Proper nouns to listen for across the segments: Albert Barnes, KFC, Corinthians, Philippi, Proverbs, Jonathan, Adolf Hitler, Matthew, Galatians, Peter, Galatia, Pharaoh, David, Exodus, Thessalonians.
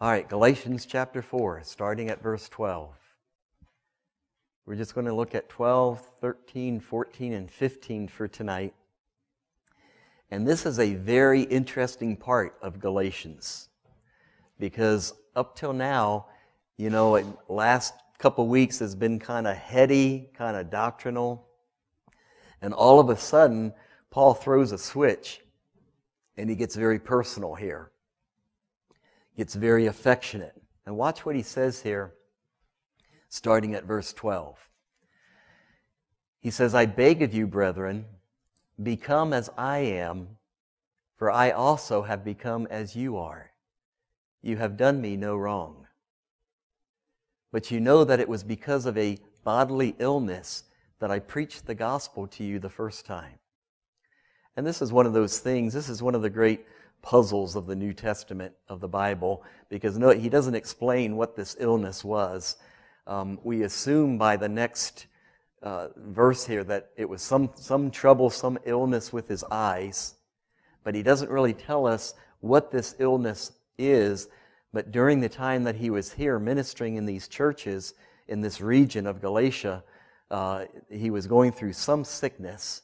All right, Galatians chapter 4, starting at verse 12. We're just going to look at 12, 13, 14, and 15 for tonight. And this is a very interesting part of Galatians, because up till now, you know, the last couple weeks has been kind of heady, kind of doctrinal. And all of a sudden, Paul throws a switch, and he gets very personal here. It's very affectionate. And watch what he says here, starting at verse 12. He says, "I beg of you, brethren, become as I am, for I also have become as you are. You have done me no wrong. But you know that it was because of a bodily illness that I preached the gospel to you the first time." And this is one of those things, this is one of the great puzzles of the New Testament of the Bible, because no, he doesn't explain what this illness was. We assume by the next verse here that it was some trouble, some illness with his eyes, but he doesn't really tell us what this illness is. But during the time that he was here ministering in these churches in this region of Galatia, he was going through some sickness,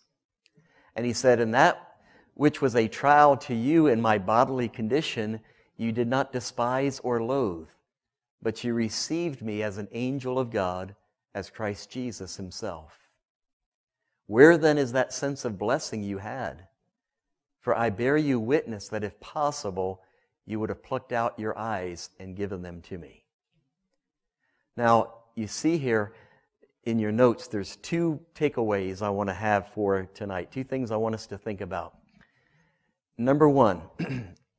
and he said, "In that which was a trial to you in my bodily condition, you did not despise or loathe, but you received me as an angel of God, as Christ Jesus himself. Where then is that sense of blessing you had? For I bear you witness that if possible, you would have plucked out your eyes and given them to me." Now, you see here in your notes, there's two takeaways I want to have for tonight, two things I want us to think about. Number one,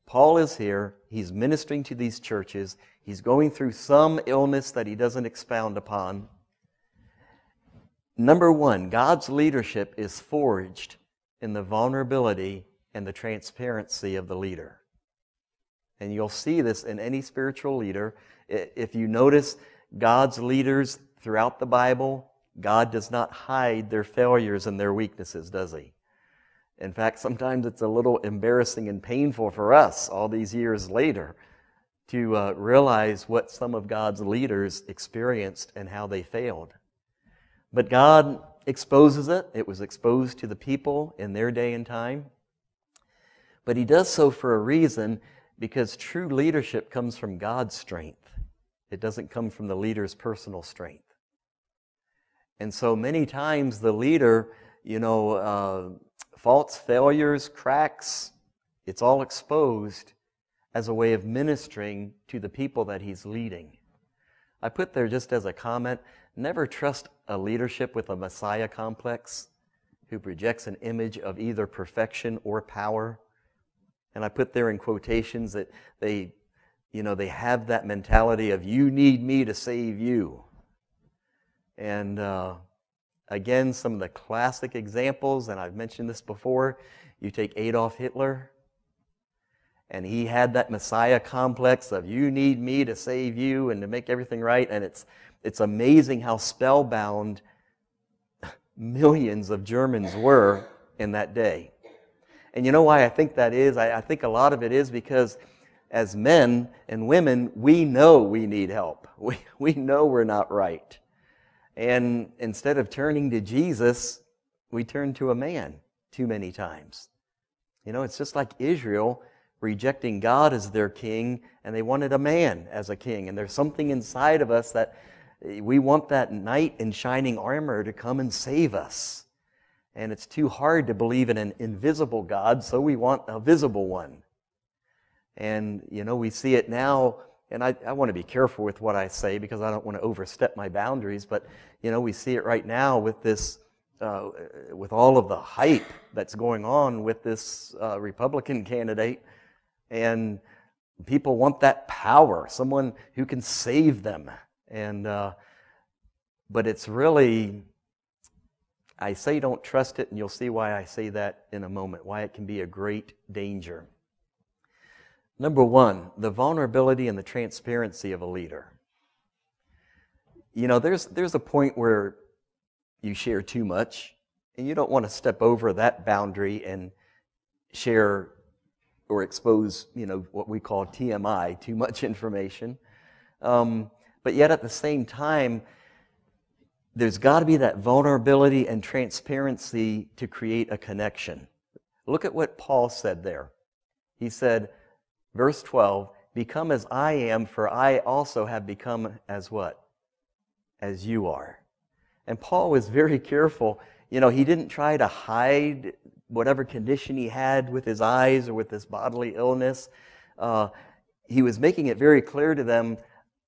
Paul is here, he's ministering to these churches, he's going through some illness that he doesn't expound upon. Number one, God's leadership is forged in the vulnerability and the transparency of the leader. And you'll see this in any spiritual leader. If you notice God's leaders throughout the Bible, God does not hide their failures and their weaknesses, does he? In fact, sometimes it's a little embarrassing and painful for us all these years later to realize what some of God's leaders experienced and how they failed. But God exposes it. It was exposed to the people in their day and time. But he does so for a reason, because true leadership comes from God's strength. It doesn't come from the leader's personal strength. And so many times the leader, you know, faults, failures, cracks, it's all exposed as a way of ministering to the people that he's leading. I put there just as a comment, never trust a leadership with a Messiah complex who projects an image of either perfection or power. And I put there in quotations that they have that mentality of, "You need me to save you." And again, some of the classic examples, and I've mentioned this before, you take Adolf Hitler, and he had that Messiah complex of, "You need me to save you and to make everything right." And it's amazing how spellbound millions of Germans were in that day. And you know why I think that is? I think a lot of it is because as men and women, we know we need help. We know we're not right. And instead of turning to Jesus, we turn to a man too many times. You know, it's just like Israel rejecting God as their king, and they wanted a man as a king. And there's something inside of us that we want that knight in shining armor to come and save us. And it's too hard to believe in an invisible God, so we want a visible one. And, you know, we see it now. And I want to be careful with what I say, because I don't want to overstep my boundaries. But, you know, we see it right now with this, with all of the hype that's going on with this Republican candidate. And people want that power, someone who can save them. And but it's really, I say don't trust it, and you'll see why I say that in a moment, why it can be a great danger. Number one, the vulnerability and the transparency of a leader. You know, there's a point where you share too much, and you don't want to step over that boundary and share or expose, what we call TMI, too much information. But yet at the same time, there's got to be that vulnerability and transparency to create a connection. Look at what Paul said there. He said, verse 12, become as I am, for I also have become as what? As you are. And Paul was very careful. He didn't try to hide whatever condition he had with his eyes or with this bodily illness. He was making it very clear to them,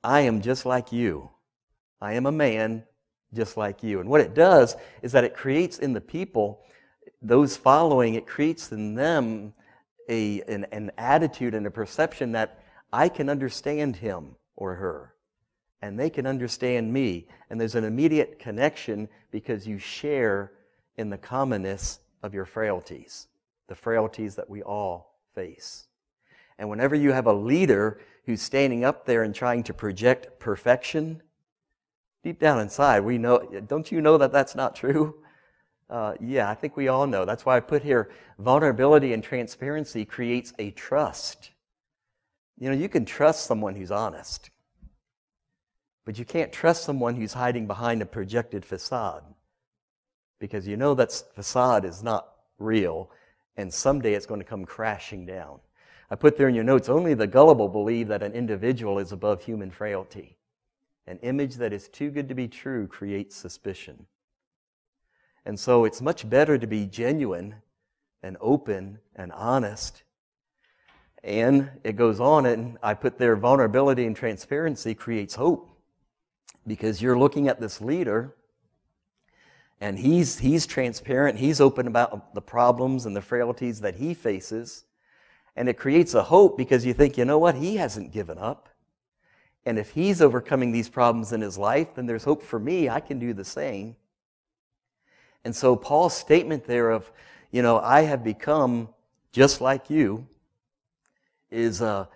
I am just like you. I am a man just like you. And what it does is that it creates in the people, those following, it creates in them an attitude and a perception that I can understand him or her, and they can understand me. And there's an immediate connection because you share in the commonness of your frailties, the frailties that we all face. And whenever you have a leader who's standing up there and trying to project perfection, deep down inside, we know, don't you know that that's not true? Yeah, I think we all know. That's why I put here, vulnerability and transparency creates a trust. You can trust someone who's honest, but you can't trust someone who's hiding behind a projected facade, because that facade is not real, and someday it's going to come crashing down. I put there in your notes, only the gullible believe that an individual is above human frailty. An image that is too good to be true creates suspicion. And so it's much better to be genuine and open and honest. And it goes on, and I put there, vulnerability and transparency creates hope, because you're looking at this leader, and he's transparent, he's open about the problems and the frailties that he faces. And it creates a hope, because you think, he hasn't given up. And if he's overcoming these problems in his life, then there's hope for me, I can do the same. And so Paul's statement there of, I have become just like you, is a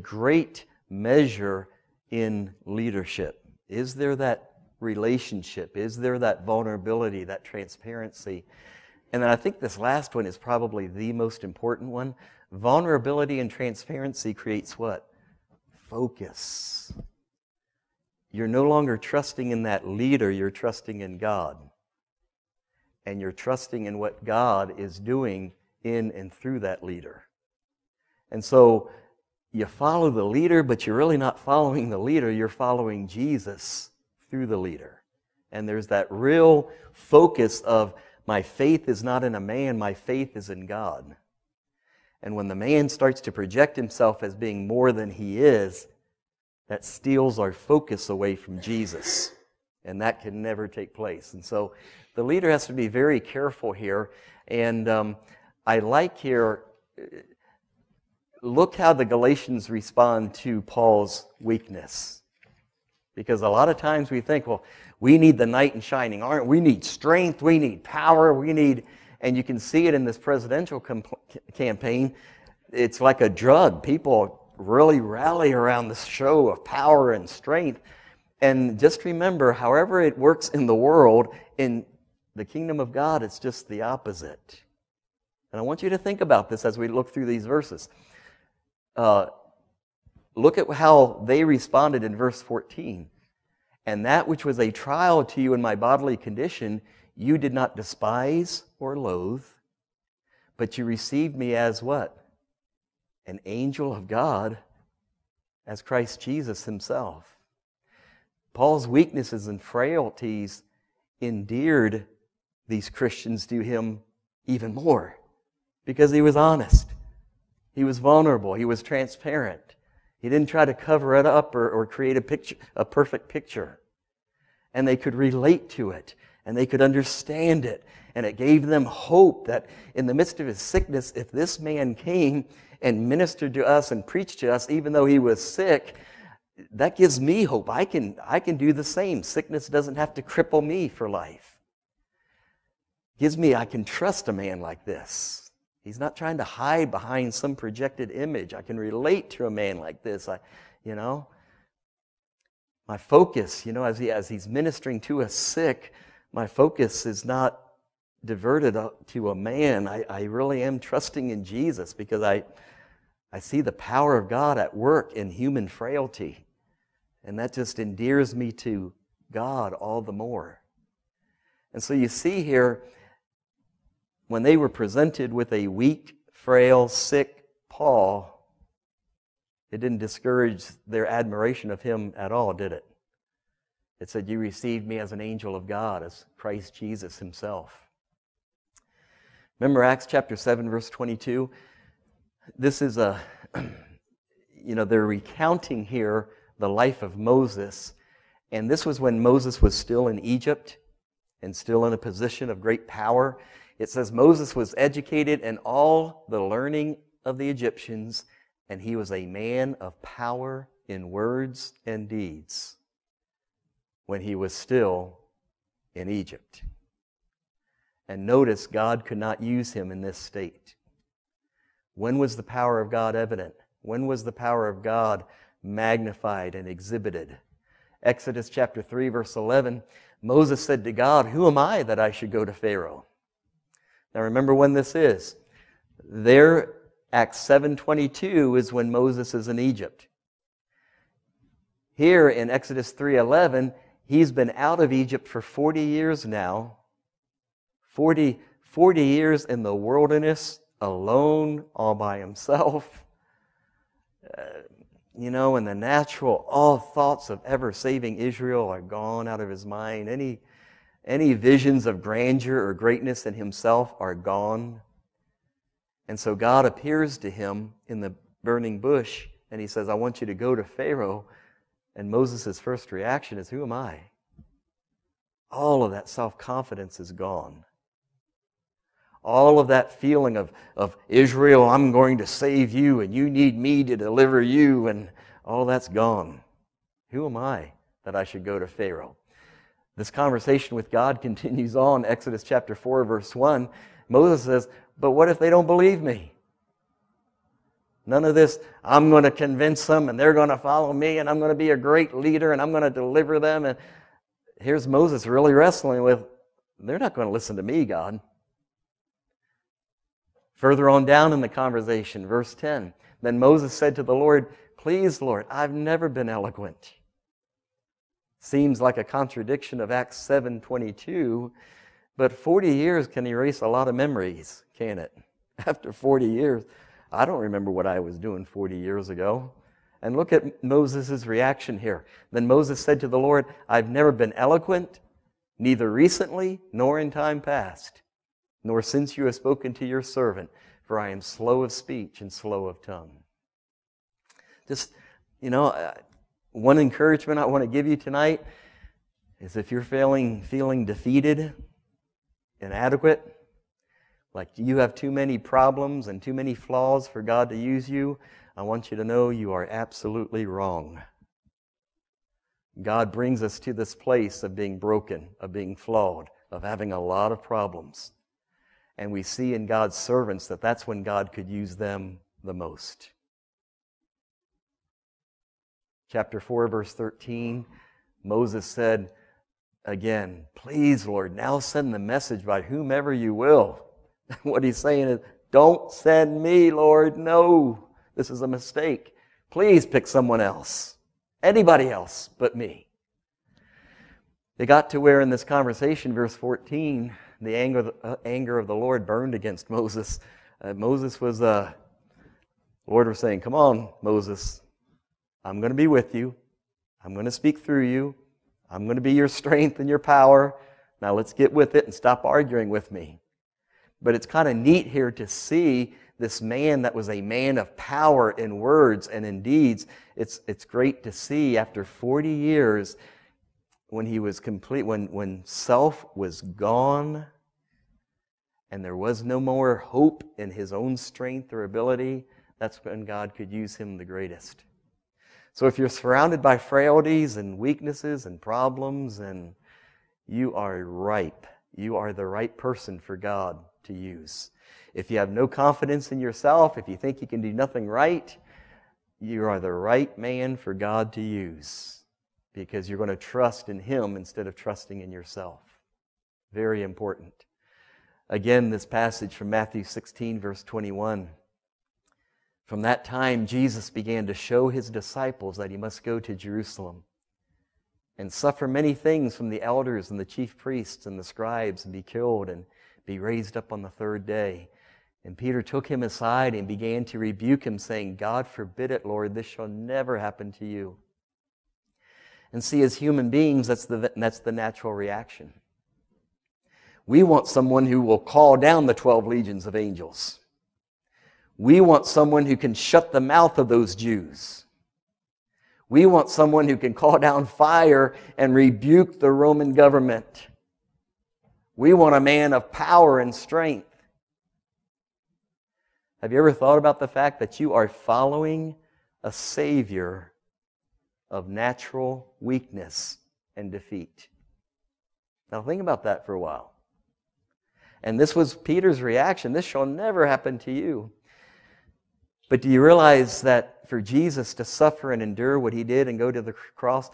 great measure in leadership. Is there that relationship? Is there that vulnerability, that transparency? And then I think this last one is probably the most important one. Vulnerability and transparency creates what? Focus. You're no longer trusting in that leader, you're trusting in God. And you're trusting in what God is doing in and through that leader. And so you follow the leader, but you're really not following the leader, you're following Jesus through the leader. And there's that real focus of, my faith is not in a man, my faith is in God. And when the man starts to project himself as being more than he is, that steals our focus away from Jesus. And that can never take place. And so the leader has to be very careful here. And I like here, look how the Galatians respond to Paul's weakness. Because a lot of times we think, well, we need the knight in shining armor, we need strength, we need power, we need, and you can see it in this presidential campaign, it's like a drug. People really rally around this show of power and strength. And just remember, however it works in the world, in the kingdom of God, it's just the opposite. And I want you to think about this as we look through these verses. Look at how they responded in verse 14. And that which was a trial to you in my bodily condition, you did not despise or loathe, but you received me as what? An angel of God, as Christ Jesus himself. Paul's weaknesses and frailties endeared these Christians to him even more, because he was honest, he was vulnerable, he was transparent. He didn't try to cover it up or create a perfect picture. And they could relate to it, and they could understand it. And it gave them hope that in the midst of his sickness, if this man came and ministered to us and preached to us, even though he was sick, that gives me hope. I can do the same. Sickness doesn't have to cripple me for life. Gives me, I can trust a man like this. He's not trying to hide behind some projected image. I can relate to a man like this. My focus, as he's ministering to a sick, my focus is not diverted to a man. I really am trusting in Jesus, because I I see the power of God at work in human frailty. And that just endears me to God all the more. And so you see here, when they were presented with a weak, frail, sick Paul, it didn't discourage their admiration of him at all, did it? It said, you received me as an angel of God, as Christ Jesus himself. Remember Acts chapter 7, verse 22? This is a, they're recounting here the life of Moses. And this was when Moses was still in Egypt and still in a position of great power. It says Moses was educated in all the learning of the Egyptians, and he was a man of power in words and deeds when he was still in Egypt. And notice God could not use him in this state. When was the power of God evident? When was the power of God magnified and exhibited? Exodus chapter 3, verse 11, Moses said to God, "Who am I that I should go to Pharaoh?" Now remember when this is. There, Acts 7:22 is when Moses is in Egypt. Here in Exodus 3:11, he's been out of Egypt for 40 years now. 40 years in the wilderness, alone, all by himself. In the natural, all thoughts of ever saving Israel are gone out of his mind. Any visions of grandeur or greatness in himself are gone. And so God appears to him in the burning bush, and he says, I want you to go to Pharaoh. And Moses' first reaction is, who am I? All of that self-confidence is gone. All of that feeling of Israel, I'm going to save you, and you need me to deliver you, and all that's gone. Who am I that I should go to Pharaoh? This conversation with God continues on. Exodus chapter 4, verse 1. Moses says, but what if they don't believe me? None of this, I'm going to convince them and they're going to follow me and I'm going to be a great leader and I'm going to deliver them. And here's Moses really wrestling with, they're not going to listen to me, God. Further on down in the conversation, verse 10, then Moses said to the Lord, please, Lord, I've never been eloquent. Seems like a contradiction of Acts 7:22, but 40 years can erase a lot of memories, can it? After 40 years, I don't remember what I was doing 40 years ago. And look at Moses' reaction here. Then Moses said to the Lord, I've never been eloquent, neither recently nor in time past, nor since you have spoken to your servant, for I am slow of speech and slow of tongue. Just, one encouragement I want to give you tonight is if you're feeling defeated, inadequate, like you have too many problems and too many flaws for God to use you, I want you to know you are absolutely wrong. God brings us to this place of being broken, of being flawed, of having a lot of problems. And we see in God's servants that that's when God could use them the most. Chapter 4, verse 13, Moses said, again, please, Lord, now send the message by whomever you will. What he's saying is, don't send me, Lord, no. This is a mistake. Please pick someone else, anybody else but me. They got to where in this conversation, verse 14, the anger of the Lord burned against Moses. Lord was saying, come on, Moses, I'm going to be with you. I'm going to speak through you. I'm going to be your strength and your power. Now let's get with it and stop arguing with me. But it's kind of neat here to see this man that was a man of power in words and in deeds. It's great to see after 40 years when he was complete, when self was gone and there was no more hope in his own strength or ability, that's when God could use him the greatest. So if you're surrounded by frailties and weaknesses and problems, and you are ripe, you are the right person for God to use. If you have no confidence in yourself, if you think you can do nothing right, you are the right man for God to use because you're going to trust in Him instead of trusting in yourself. Very important. Again, this passage from Matthew 16, verse 21. From that time, Jesus began to show his disciples that he must go to Jerusalem and suffer many things from the elders and the chief priests and the scribes and be killed and be raised up on the third day. And Peter took him aside and began to rebuke him, saying, God forbid it, Lord, this shall never happen to you. And see, as human beings, that's the natural reaction. We want someone who will call down the 12 legions of angels. We want someone who can shut the mouth of those Jews. We want someone who can call down fire and rebuke the Roman government. We want a man of power and strength. Have you ever thought about the fact that you are following a Savior of natural weakness and defeat? Now think about that for a while. And this was Peter's reaction. This shall never happen to you. But do you realize that for Jesus to suffer and endure what he did and go to the cross,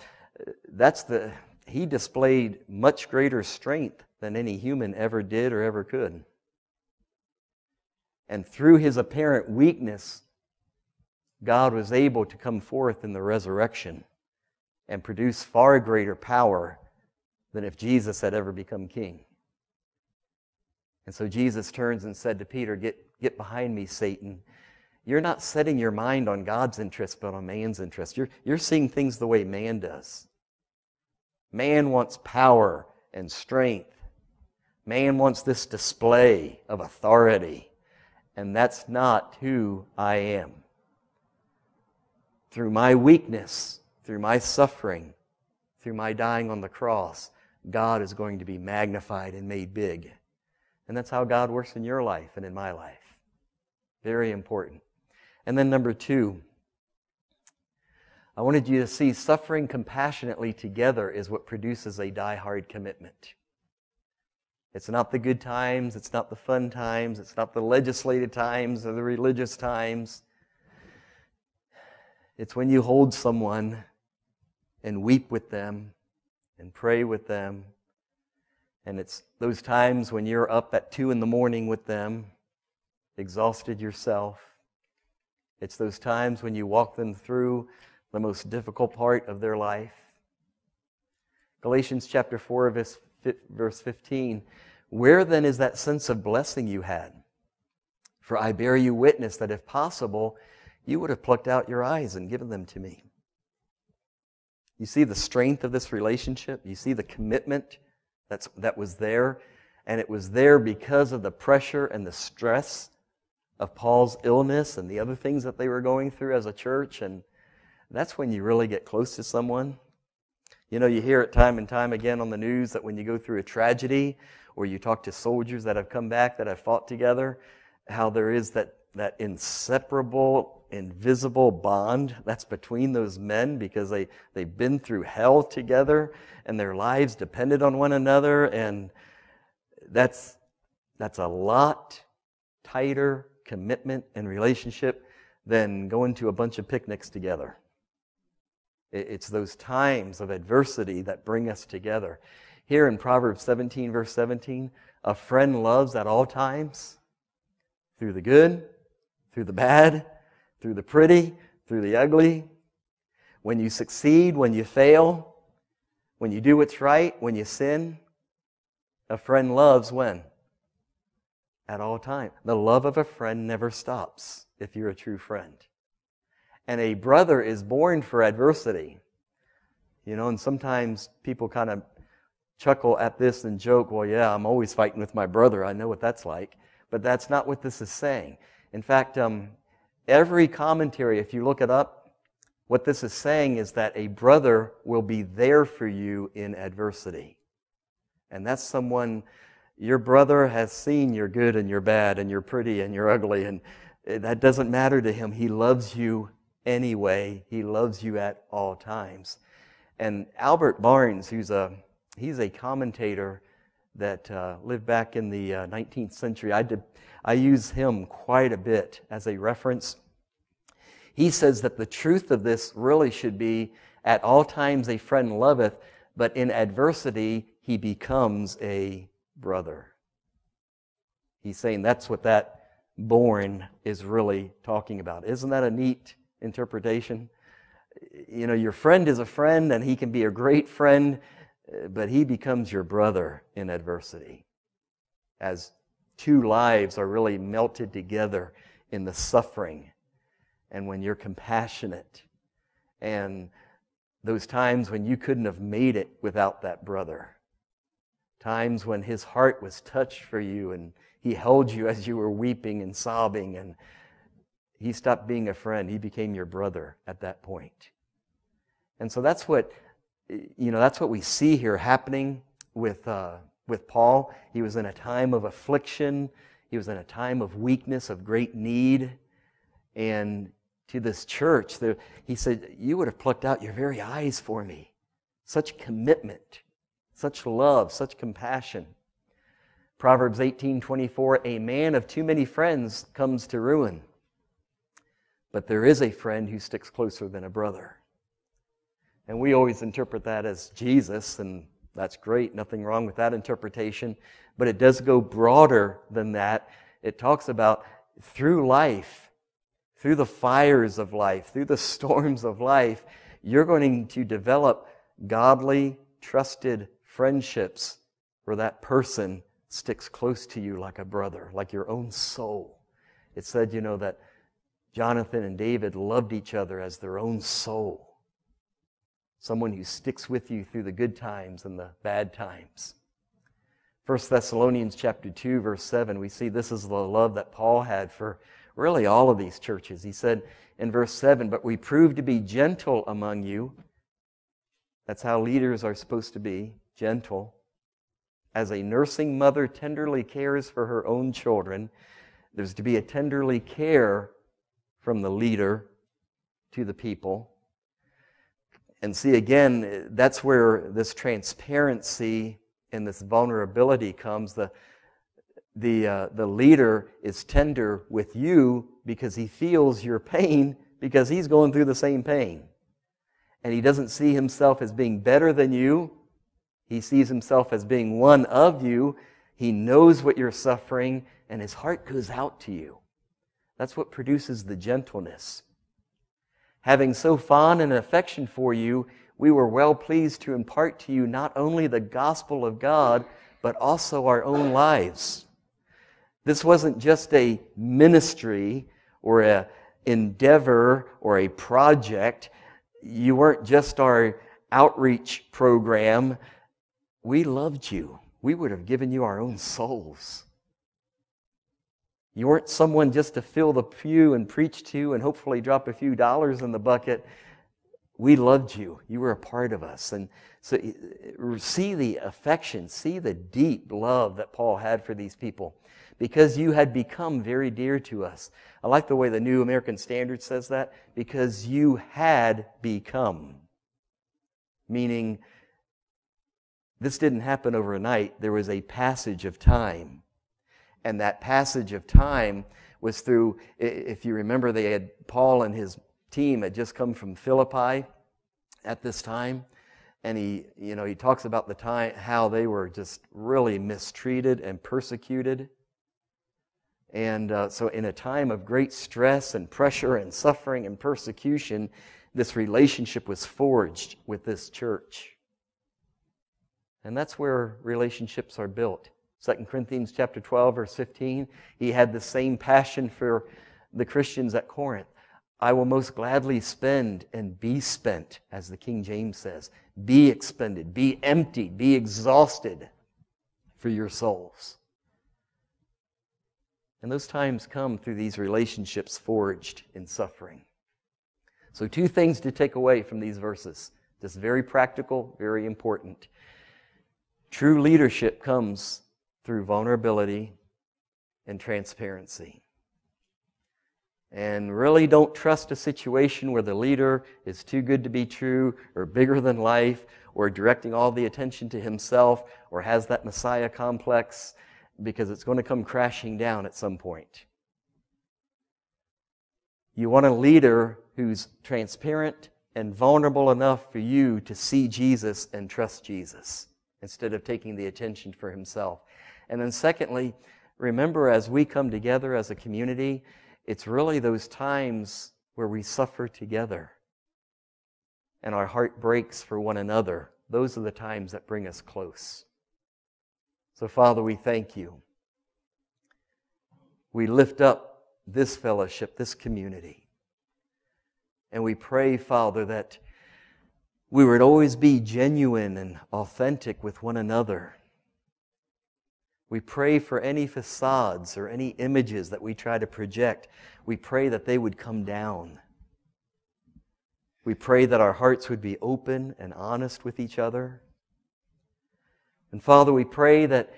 he displayed much greater strength than any human ever did or ever could. And through his apparent weakness, God was able to come forth in the resurrection and produce far greater power than if Jesus had ever become king. And so Jesus turns and said to Peter, Get behind me, Satan. You're not setting your mind on God's interest, but on man's interest. You're seeing things the way man does. Man wants power and strength. Man wants this display of authority. And that's not who I am. Through my weakness, through my suffering, through my dying on the cross, God is going to be magnified and made big. And that's how God works in your life and in my life. Very important. And then number two, I wanted you to see suffering compassionately together is what produces a die-hard commitment. It's not the good times, it's not the fun times, it's not the legislative times or the religious times. It's when you hold someone and weep with them and pray with them. And it's those times when you're up at 2 a.m. with them, exhausted yourself. It's those times when you walk them through the most difficult part of their life. Galatians chapter 4 verse 15, where then is that sense of blessing you had? For I bear you witness that if possible, you would have plucked out your eyes and given them to me. You see the strength of this relationship? You see the commitment that was there? And it was there because of the pressure and the stress of Paul's illness and the other things that they were going through as a church. And that's when you really get close to someone. You know, you hear it time and time again on the news that when you go through a tragedy or you talk to soldiers that have come back, that have fought together, how there is that inseparable, invisible bond that's between those men because they've been through hell together and their lives depended on one another. And that's a lot tighter commitment and relationship than going to a bunch of picnics together. It's those times of adversity that bring us together. Here in Proverbs 17, verse 17, a friend loves at all times, through the good, through the bad, through the pretty, through the ugly. When you succeed, when you fail, when you do what's right, when you sin, a friend loves when? At all times. The love of a friend never stops if you're a true friend. And a brother is born for adversity. You know, and sometimes people kind of chuckle at this and joke, well, yeah, I'm always fighting with my brother. I know what that's like. But that's not what this is saying. In fact, every commentary, if you look it up, what this is saying is that a brother will be there for you in adversity. And that's someone, your brother has seen your good and your bad and your pretty and your ugly, and that doesn't matter to him. He loves you anyway. He loves you at all times. And Albert Barnes, he's a commentator that lived back in the 19th century. I use him quite a bit as a reference. He says that the truth of this really should be, at all times a friend loveth, but in adversity he becomes a brother. He's saying that's what that born is really talking about. Isn't that a neat interpretation? You know, your friend is a friend, and he can be a great friend, but he becomes your brother in adversity, as two lives are really melted together in the suffering. And when you're compassionate, and those times when you couldn't have made it without that brother, times when his heart was touched for you and he held you as you were weeping and sobbing, and he stopped being a friend. He became your brother at that point. And so that's what, you know, that's what we see here happening with Paul. He was in a time of affliction. He was in a time of weakness, of great need. And to this church, he said, you would have plucked out your very eyes for me. Such commitment, such love, such compassion. Proverbs 18:24, a man of too many friends comes to ruin, but there is a friend who sticks closer than a brother. And we always interpret that as Jesus, and that's great, nothing wrong with that interpretation, but it does go broader than that. It talks about through life, through the fires of life, through the storms of life, you're going to develop godly, trusted friendships where that person sticks close to you like a brother, like your own soul. It said, you know, that Jonathan and David loved each other as their own soul. Someone who sticks with you through the good times and the bad times. 1 Thessalonians chapter 2, verse 7, we see this is the love that Paul had for really all of these churches. He said in verse 7, but we prove to be gentle among you. That's how leaders are supposed to be, gentle. As a nursing mother tenderly cares for her own children, there's to be a tenderly care from the leader to the people. And see, again, that's where this transparency and this vulnerability comes. The leader is tender with you because he feels your pain, because he's going through the same pain. And he doesn't see himself as being better than you. He sees himself as being one of you. He knows what you're suffering, and his heart goes out to you. That's what produces the gentleness. Having so fond an affection for you, we were well pleased to impart to you not only the gospel of God, but also our own lives. This wasn't just a ministry or an endeavor or a project. You weren't just our outreach program. We loved you. We would have given you our own souls. You weren't someone just to fill the pew and preach to and hopefully drop a few dollars in the bucket. We loved you. You were a part of us. And so see the affection, see the deep love that Paul had for these people, because you had become very dear to us. I like the way the New American Standard says that, because you had become. Meaning, this didn't happen overnight. There was a passage of time. And that passage of time was through, if you remember, they had Paul and his team had just come from Philippi at this time, and he talks about the time how they were just really mistreated and persecuted, and so in a time of great stress and pressure and suffering and persecution, this relationship was forged with this church, and that's where relationships are built. 2 Corinthians chapter 12, verse 15, he had the same passion for the Christians at Corinth. I will most gladly spend and be spent, as the King James says. Be expended, be emptied, be exhausted for your souls. And those times come through these relationships forged in suffering. So two things to take away from these verses. Just very practical, very important. True leadership comes through vulnerability and transparency. And really don't trust a situation where the leader is too good to be true or bigger than life or directing all the attention to himself or has that Messiah complex, because it's going to come crashing down at some point. You want a leader who's transparent and vulnerable enough for you to see Jesus and trust Jesus instead of taking the attention for himself. And then secondly, Remember, as we come together as a community, it's really those times where we suffer together and our heart breaks for one another. Those are the times that bring us close. So, Father, we thank you. We lift up this fellowship, this community. And we pray, Father, that we would always be genuine and authentic with one another. We pray for any facades or any images that we try to project. We pray that they would come down. We pray that our hearts would be open and honest with each other. And Father, we pray that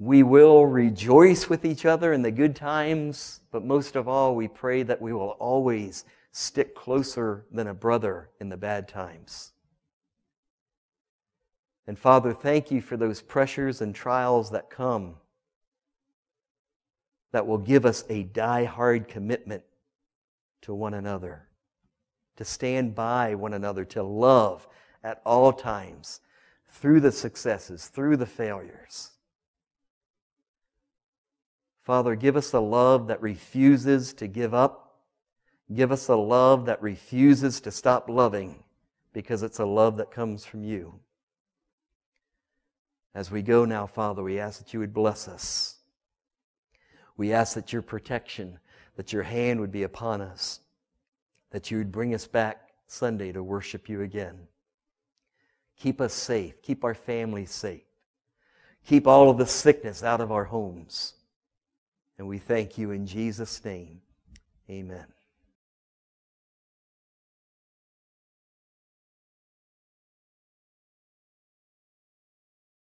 we will rejoice with each other in the good times, but most of all, we pray that we will always stick closer than a brother in the bad times. And Father, thank you for those pressures and trials that come that will give us a die-hard commitment to one another, to stand by one another, to love at all times, through the successes, through the failures. Father, give us a love that refuses to give up. Give us a love that refuses to stop loving, because it's a love that comes from you. As we go now, Father, we ask that you would bless us. We ask that your protection, that your hand would be upon us, that you would bring us back Sunday to worship you again. Keep us safe. Keep our families safe. Keep all of the sickness out of our homes. And we thank you in Jesus' name. Amen.